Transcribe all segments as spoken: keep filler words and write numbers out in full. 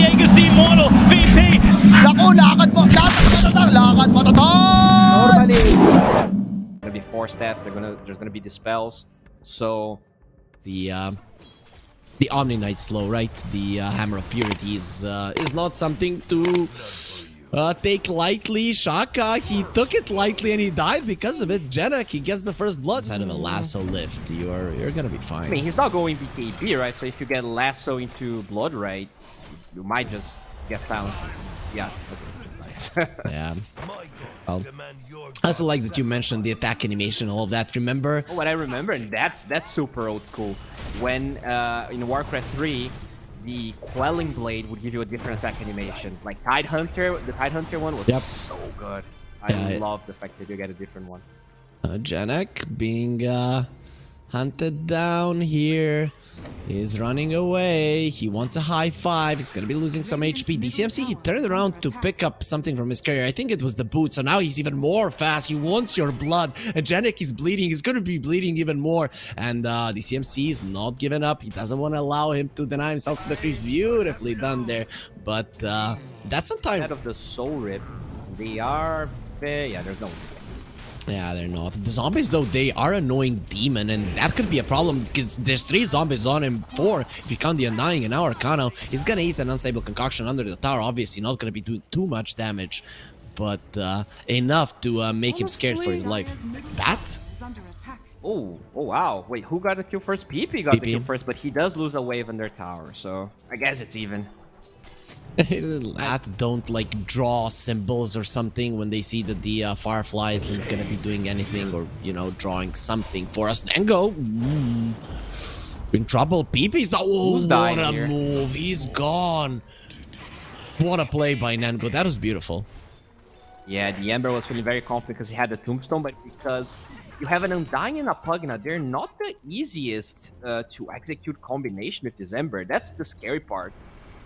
the Agassi model, V P. Naku, lakad mo, lakad matatag, lakad matatag. Normally, there's gonna be four steps. They're gonna, there's gonna be dispels. So the uh, the Omni Knight's low, right? The uh, Hammer of Purity is uh, is not something to Uh, take lightly. Shaka, he took it lightly and he died because of it. Yannick, he gets the first blood side of a lasso lift. You are, you're gonna be fine. I mean, he's not going B K B, right? So if you get lasso into blood right, you might just get silenced. Yeah, okay, just nice. Yeah. Well, I also like that you mentioned the attack animation, all of that. Remember? What I remember, and that's that's super old school. When uh, in Warcraft three. The Quelling Blade would give you a different attack animation. Like Tidehunter, the Tidehunter one was yep. so good. I yeah, love the fact that you get a different one. Uh, Yannick being uh, hunted down here. He's running away. He wants a high five. He's going to be losing some H P. D C M C, he turned around to pick up something from his carrier. I think it was the boot. So now he's even more fast. He wants your blood. And Yannick is bleeding. He's going to be bleeding even more. And uh, D C M C is not giving up. He doesn't want to allow him to deny himself to the creep. Beautifully done there. But uh, that's sometimes out of the soul rip. They are fair. Yeah, there's no. Yeah, they're not. The zombies, though, they are annoying Demon, and that could be a problem because there's three zombies on him, four if you count the Undying, and now Arcano is gonna eat an Unstable Concoction under the tower. Obviously, not gonna be doing too much damage, but uh, enough to uh, make him scared for his life. Bat? Oh, oh wow! Wait, who got the kill first? P P got P P. the kill first, but he does lose a wave under tower, so I guess it's even. Lat don't like draw symbols or something when they see that the uh, Firefly isn't gonna be doing anything or, you know, drawing something for us. Nango mm. in trouble. P P's not. Oh, Who's what a here? move! He's gone. What a play by Nango. That was beautiful. Yeah, the Ember was feeling very confident because he had the tombstone, but because you have an Undying and a Pugna, they're not the easiest uh, to execute combination with this Ember. That's the scary part.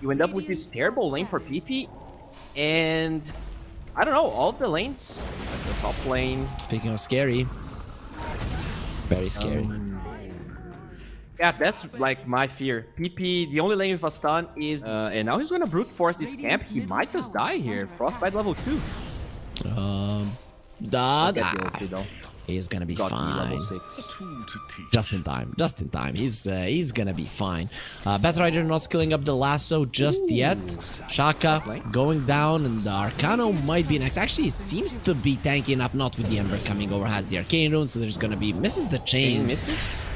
You end up with this terrible lane for P P, and I don't know, all of the lanes, like the top lane. Speaking of scary, very scary. Um, yeah, that's like my fear. P P, the only lane with a stun is, uh, and now he's gonna brute force this camp. He might just die here. Frostbite level two. Um, da da. He's gonna be Got fine. Just in time. Just in time. He's uh, he's gonna be fine. Uh, Batrider not skilling up the lasso just Ooh. yet. Shaka going down, and the Arcano might be next. Actually, seems to be tanky enough. Not with the Ember coming over, has the Arcane Rune, so there's gonna be misses the chains.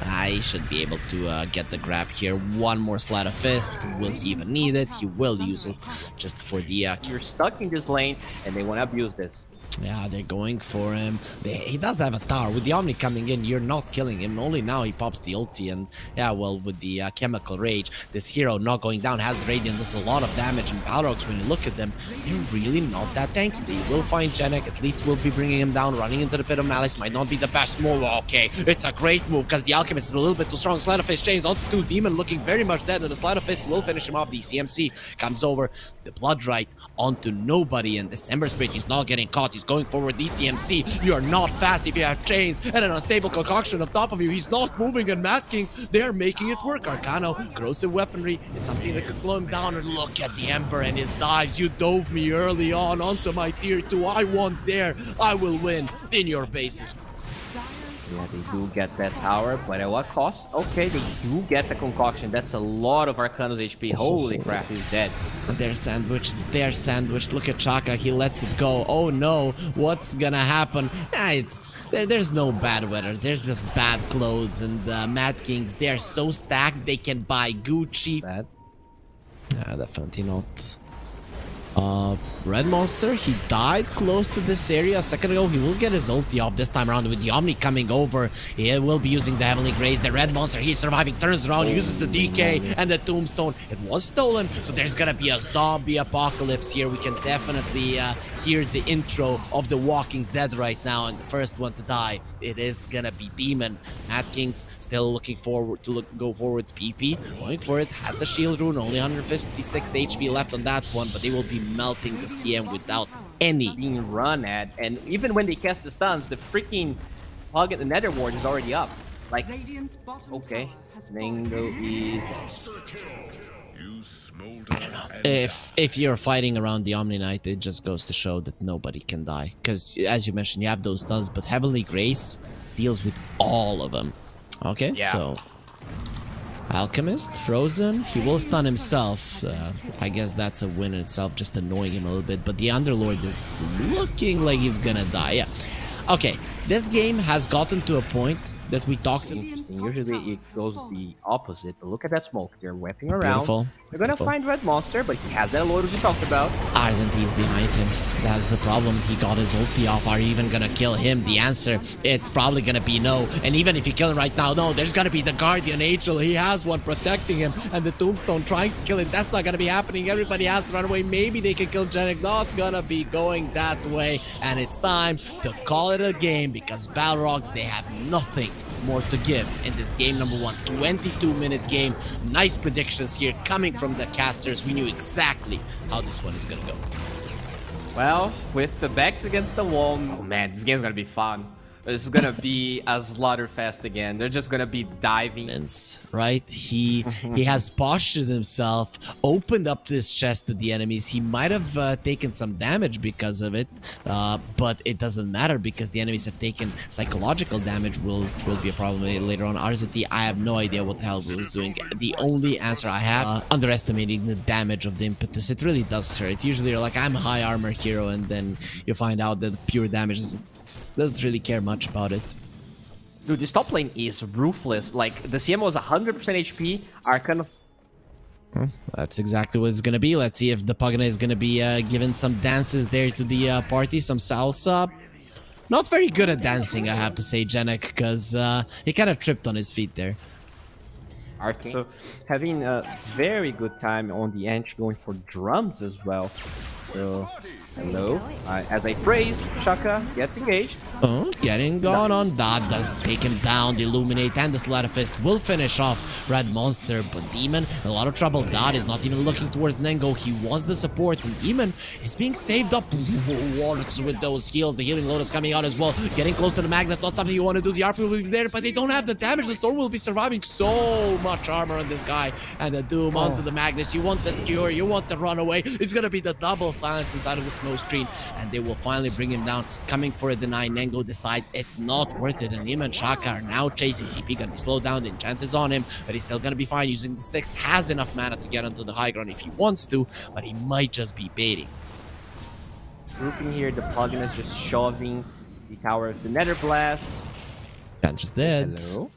I should be able to uh, get the grab here. One more Sleight of Fist. Will he even need it? He will use it just for the. Uh, You're stuck in this lane, and they wanna abuse this. Yeah, they're going for him. They, he does have a tower. With the Omni coming in, you're not killing him. Only now he pops the ulti, and yeah, well, with the uh, Chemical Rage, this hero not going down, has Radiant, does a lot of damage, and Balrogs, when you look at them, they're really not that tanky. They will find Yannick, at least will be bringing him down, running into the Pit of Malice, might not be the best move. Okay, it's a great move, because the Alchemist is a little bit too strong. Sleight of Fist chains onto two, Demon looking very much dead, and the Sleight of Fist will finish him off. The C M C comes over, the Bloodrite onto nobody, and this Ember Spirit, he's not getting caught. He's going forward. D C M C, you are not fast if you have chains and an Unstable Concoction on top of you. He's not moving, and Mad Kings, they're making it work. Arcano, corrosive weaponry, it's something that could slow him down. And look at the Ember and his dives. You dove me early on onto my tier two. I won there. I will win in your bases. Yeah, they do get that tower, but at what cost? Okay, they do get the concoction. That's a lot of Arcano's H P. Holy crap, he's dead. They're sandwiched. They're sandwiched. Look at Shaka. He lets it go. Oh no, what's gonna happen? Nah, it's there, there's no bad weather. There's just bad clothes, and uh, Mad Kings, they're so stacked they can buy Gucci. Bad. Yeah, definitely not. Uh, Red Monster, he died close to this area a second ago. He will get his ulti off this time around with the Omni coming over. He will be using the Heavenly Grace. The Red Monster, he's surviving, turns around, uses the D K and the Tombstone. It was stolen, so there's gonna be a zombie apocalypse here. We can definitely uh, hear the intro of The Walking Dead right now, and the first one to die, it is gonna be Demon. Mad Kings still looking forward to look, go forward. P P going for it, has the shield rune, only one hundred fifty-six H P left on that one, but they will be melting the C M without any being run at. And even when they cast the stuns, the freaking Hog at the Nether Ward is already up. Like, okay, Nango is I don't know. If if you're fighting around the Omni Knight, it just goes to show that nobody can die. Because, as you mentioned, you have those stuns, but Heavenly Grace deals with all of them. Okay, yeah. So... Alchemist, frozen, he will stun himself. Uh, I guess that's a win in itself, just annoying him a little bit. But the Underlord is looking like he's gonna die, yeah. Okay, this game has gotten to a point that we talked... Usually it goes the opposite, but look at that smoke. They're whipping around. Beautiful. They're gonna Beautiful. find Red Monster, but he has that Lord we talked about. R Z T is behind him. That's the problem. He got his ulti off. Are you even gonna kill him? The answer, it's probably gonna be no. And even if you kill him right now, no, there's gonna be the Guardian Angel. He has one protecting him, and the Tombstone trying to kill him. That's not gonna be happening. Everybody has to run away. Maybe they can kill Yannick. Not gonna be going that way. And it's time to call it a game, because Balrogs, they have nothing more to give in this game number one. twenty-two minute game. Nice predictions here coming from the casters. We knew exactly how this one is gonna go. Well, with the backs against the wall, oh man, this game's gonna be fun. This is gonna be a slaughterfest again. They're just gonna be diving. Right? He he has postured himself, opened up this chest to the enemies. He might have uh, taken some damage because of it, uh, but it doesn't matter because the enemies have taken psychological damage, will which will be a problem later on. R Z T, I have no idea what the hell he was doing. The only answer I have, uh, underestimating the damage of the Impetus. It really does hurt. Usually you're like, I'm a high armor hero, and then you find out that pure damage is... doesn't really care much about it. Dude, this top lane is ruthless. Like, the C M was one hundred percent H P, Arcano... Well, that's exactly what it's gonna be. Let's see if the Pugna is gonna be uh, giving some dances there to the uh, party, some salsa. Not very good at dancing, I have to say, Yannick, because uh, he kind of tripped on his feet there. Arcane. So, having a very good time on the edge, going for drums as well. So... Hello. Uh, as I praise, Shaka gets engaged. Oh, getting gone nice. on that does take him down. The Illuminate and the Slatter Fist will finish off Red Monster, but Demon, a lot of trouble. Dad is not even looking towards Nango. He wants the support, and Demon is being saved up with those heals. The Healing Lotus coming out as well. Getting close to the Magnus, not something you want to do. The R P will be there, but they don't have the damage. The Storm will be surviving so much armor on this guy. And the Doom oh. onto the Magnus. You want the Skewer, you want the Runaway. It's going to be the double silence inside of the smoke screen, and they will finally bring him down. Coming for a deny, Nango decides it's not worth it, and him and Shaka are now chasing. P P gonna be slowed down, the enchant is on him, but he's still gonna be fine. Using the sticks, has enough mana to get onto the high ground if he wants to, but he might just be baiting. Grouping here, the Pugna is just shoving the tower of the Nether Blast. Enchantress dead. Hello?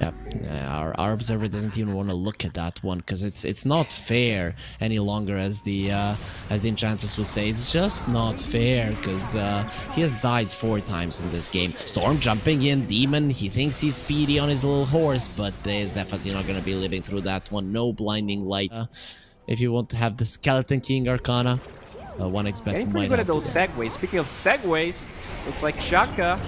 Yep. Yeah, our, our observer doesn't even want to look at that one because it's it's not fair any longer, as the uh, as the Enchantress would say. It's just not fair because uh, he has died four times in this game. Storm jumping in, Demon. He thinks he's speedy on his little horse, but is definitely not going to be living through that one. No blinding light. Uh, if you want to have the Skeleton King Arcana, uh, one expect. Getting pretty good at those segways. Speaking of segways, looks like Shaka.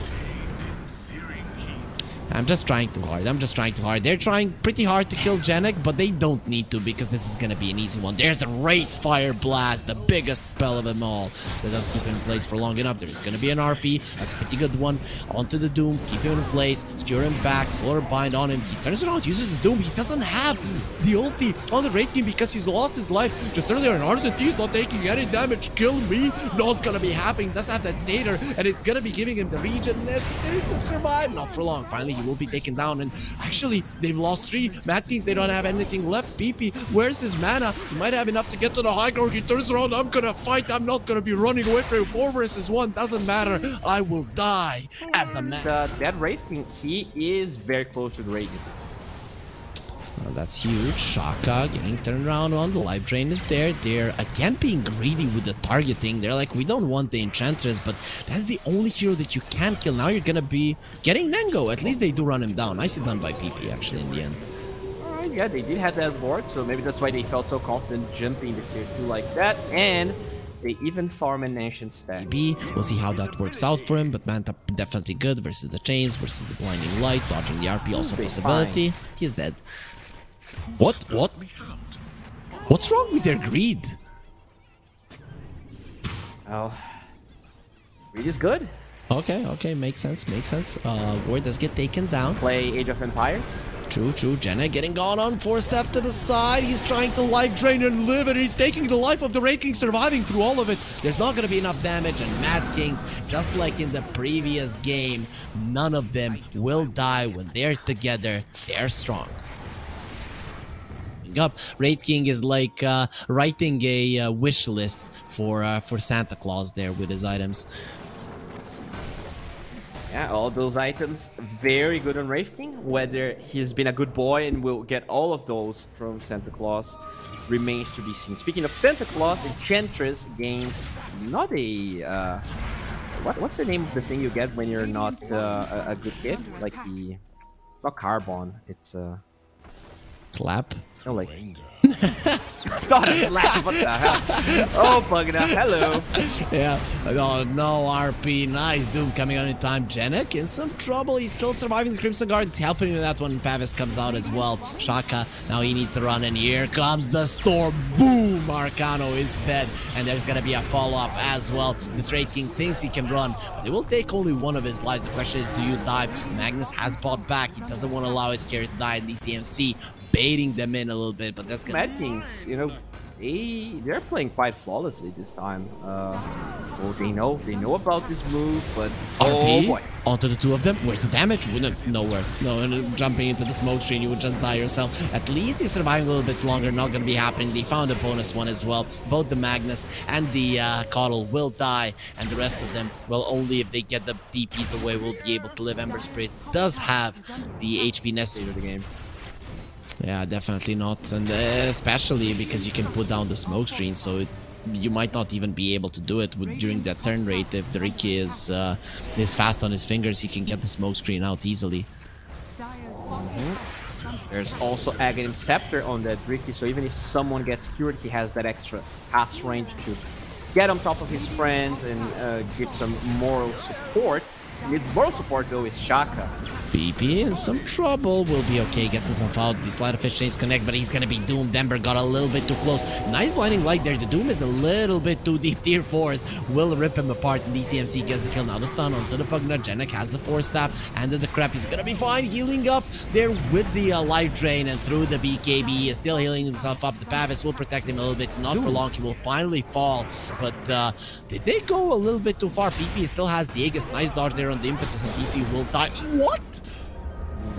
I'm just trying too hard. I'm just trying too hard. They're trying pretty hard to kill Yannick, but they don't need to because this is going to be an easy one. There's a Wraith Fire Blast, the biggest spell of them all. That does keep him in place for long enough. There's going to be an R P. That's a pretty good one. Onto the Doom. Keep him in place. Skewer him back. Slower bind on him. He turns around, uses the Doom. He doesn't have the ulti on the Raid King because he's lost his life just earlier. And R Z T's not taking any damage. Kill me. Not going to be happening. Doesn't have that Satyr. And it's going to be giving him the region necessary to survive. Not for long. Finally, he will be taken down, and actually they've lost three Mad Kings. They don't have anything left. P P, where's his mana? He might have enough to get to the high ground. He turns around. I'm gonna fight. I'm not gonna be running away from four versus one. Doesn't matter. I will die as a man. Uh, that Wraith King, he is very close to the Radiance. Well, that's huge. Shaka getting turned around on. The life drain is there. They're again being greedy with the targeting. They're like, we don't want the Enchantress, but that's the only hero that you can kill. Now you're gonna be getting Nango. At least they do run him down. Nicely done by P P actually in the end. Alright, yeah, they did have that board, so maybe that's why they felt so confident jumping the tier two like that. And they even farm a nation stack. B, we'll see how that works out for him, but Manta definitely good versus the chains, versus the blinding light, dodging the R P also possibility. Fine. He's dead. What? What? What's wrong with their greed? Oh, greed is good. Okay, okay, makes sense, makes sense. Uh, Ward does get taken down. Play Age of Empires. True, true. Jenna getting gone on. Force Theft to the side. He's trying to life drain and live it. He's taking the life of the Raid King, surviving through all of it. There's not going to be enough damage. And Mad Kings, just like in the previous game, none of them will die when they're together. They're strong. Up. Raid King is like uh, writing a uh, wish list for, uh, for Santa Claus there with his items. Yeah, all those items, very good on Wraith King. Whether he's been a good boy and will get all of those from Santa Claus remains to be seen. Speaking of Santa Claus, Enchantress gains not a... Uh, what, what's the name of the thing you get when you're not uh, a, a good kid? Like the... It's not Carbon, it's... Uh, slap? No, like... Not a slap, what the hell? Oh, Pugna, hello. Yeah, oh, no R P, nice Doom coming on in time. Yannick in some trouble, he's still surviving the Crimson Guard, helping with that one. Pavis comes out as well. Shaka, now he needs to run, and here comes the Storm. Boom, Arcano is dead, and there's gonna be a follow-up as well. This Raid King thinks he can run, but it will take only one of his lives. The question is, do you dive? Magnus has bought back, he doesn't want to allow his carry to die in D C M C, baiting them in a little bit, but that's gonna... Mad Kings, you know, they, they're playing quite flawlessly this time. Uh, well, they know, they know about this move, but... R P, oh boy. Onto the two of them. Where's the damage? Wouldn't, nowhere. No, jumping into the smoke screen, you would just die yourself. At least he's surviving a little bit longer, not gonna be happening. They found a bonus one as well. Both the Magnus and the uh, Coddle will die, and the rest of them, well, only if they get the D Ps away, will be able to live. Ember Spirit does have the H P necessary for the game. Yeah, definitely not, and uh, especially because you can put down the smoke screen, so it's, you might not even be able to do it with, during that turn rate. If the Riki is uh, is fast on his fingers, he can get the smoke screen out easily. Mm-hmm. There's also Aghanim Scepter on that Riki, so even if someone gets cured, he has that extra pass range to get on top of his friend and uh, give some moral support. With moral support though is Shaka. P P in some trouble, will be okay, gets himself out. The Slider Fish chains connect, but he's gonna be doomed. Ember got a little bit too close. Nice blinding light there, the Doom is a little bit too deep. Tier fours will rip him apart, and D C M C gets the kill. Now the stun onto the Pugna, Yannick has the force tap, and then the crap, he's gonna be fine, healing up there with the uh, life drain, and through the B K B, he is still healing himself up. The Pavis will protect him a little bit, not for long, he will finally fall, but uh, did they go a little bit too far? P P still has the Aegis, nice dodge there on the Impetus, and P P will die. What?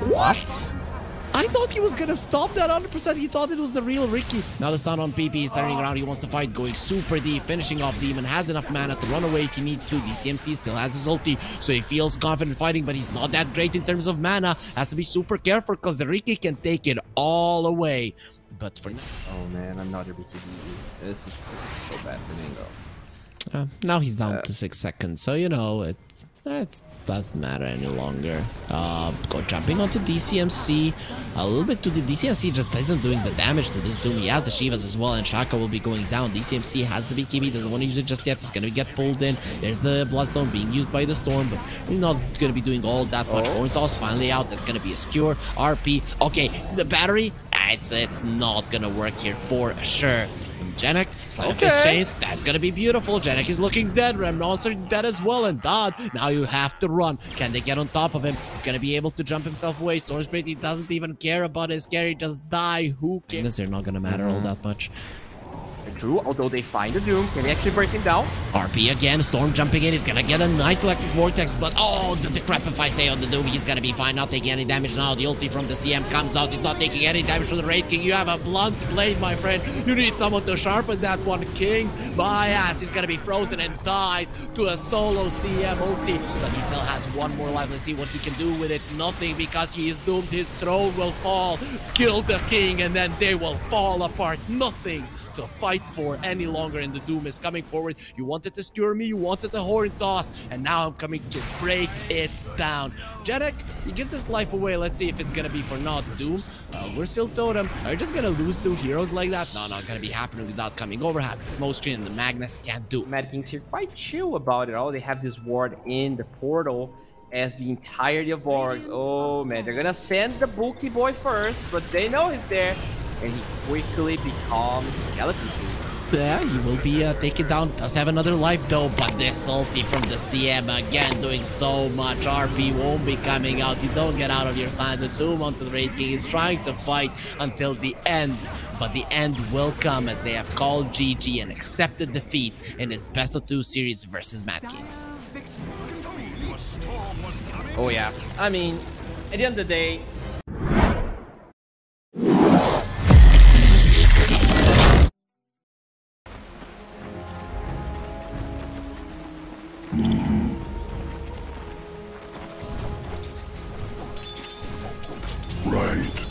What? I thought he was gonna stop that one hundred percent. He thought it was the real Riki. Now the stun on P P. He's turning around. He wants to fight, going super deep, finishing off Demon. Has enough mana to run away if he needs to. D C M C still has his ulti, so he feels confident fighting, but he's not that great in terms of mana. Has to be super careful because the Riki can take it all away. But for now. Oh man, another B K B. This is, this is so bad for Nango. Uh, now he's down uh, to six seconds, so you know it. It doesn't matter any longer. Uh, go jumping onto D C M C. A little bit to the D C M C just isn't doing the damage to this Doom. He has the Shivas as well, and Shaka will be going down. D C M C has the B K B, doesn't want to use it just yet. He's gonna get pulled in. There's the Bloodstone being used by the Storm, but we're not gonna be doing all that much. Coin toss finally out. That's gonna be a Skewer. R P. Okay, the battery. It's it's not gonna work here for sure. Yannick, slide okay. of his chains, that's gonna be beautiful. Yannick is looking dead, Red Monster dead as well, and Dodd, now you have to run. Can they get on top of him? He's gonna be able to jump himself away. Sourcebraid, he doesn't even care about his carry, just die, who cares? They're not gonna matter mm-hmm. all that much. True, although they find the Doom. Can they actually burst him down? R P again, Storm jumping in. He's gonna get a nice Electric Vortex, but oh, the Decrepify say on the Doom. He's gonna be fine, not taking any damage now. The ulti from the C M comes out. He's not taking any damage from the Raid King. You have a blunt blade, my friend. You need someone to sharpen that one. King, my ass. He's gonna be frozen and dies to a solo C M ulti. But he still has one more life. Let's see what he can do with it. Nothing, because he is doomed. His throne will fall. Kill the King, and then they will fall apart. Nothing to fight for any longer, and the Doom is coming forward. You wanted to skewer me, you wanted the horn toss, and now I'm coming to break it down. Yannick, he gives his life away. Let's see if it's gonna be for not Doom. Uh, we're still totem. Are you just gonna lose two heroes like that? No, not gonna be happening without coming over. Has the smoke screen, and the Magnus can't do. Mad Kings here quite chill about it all. They have this ward in the portal as the entirety of Balrogs. Oh man, they're gonna send the Bookie boy first, but they know he's there. and he quickly becomes Skeleton King. Yeah, he will be uh, taken down. Does have another life though, but this ulti from the C M again doing so much. R P won't be coming out. You don't get out of your signs of Doom onto the Raid King. He's trying to fight until the end, but the end will come as they have called G G and accepted defeat in this best of two series versus Mad Kings. Oh yeah, I mean, at the end of the day, right.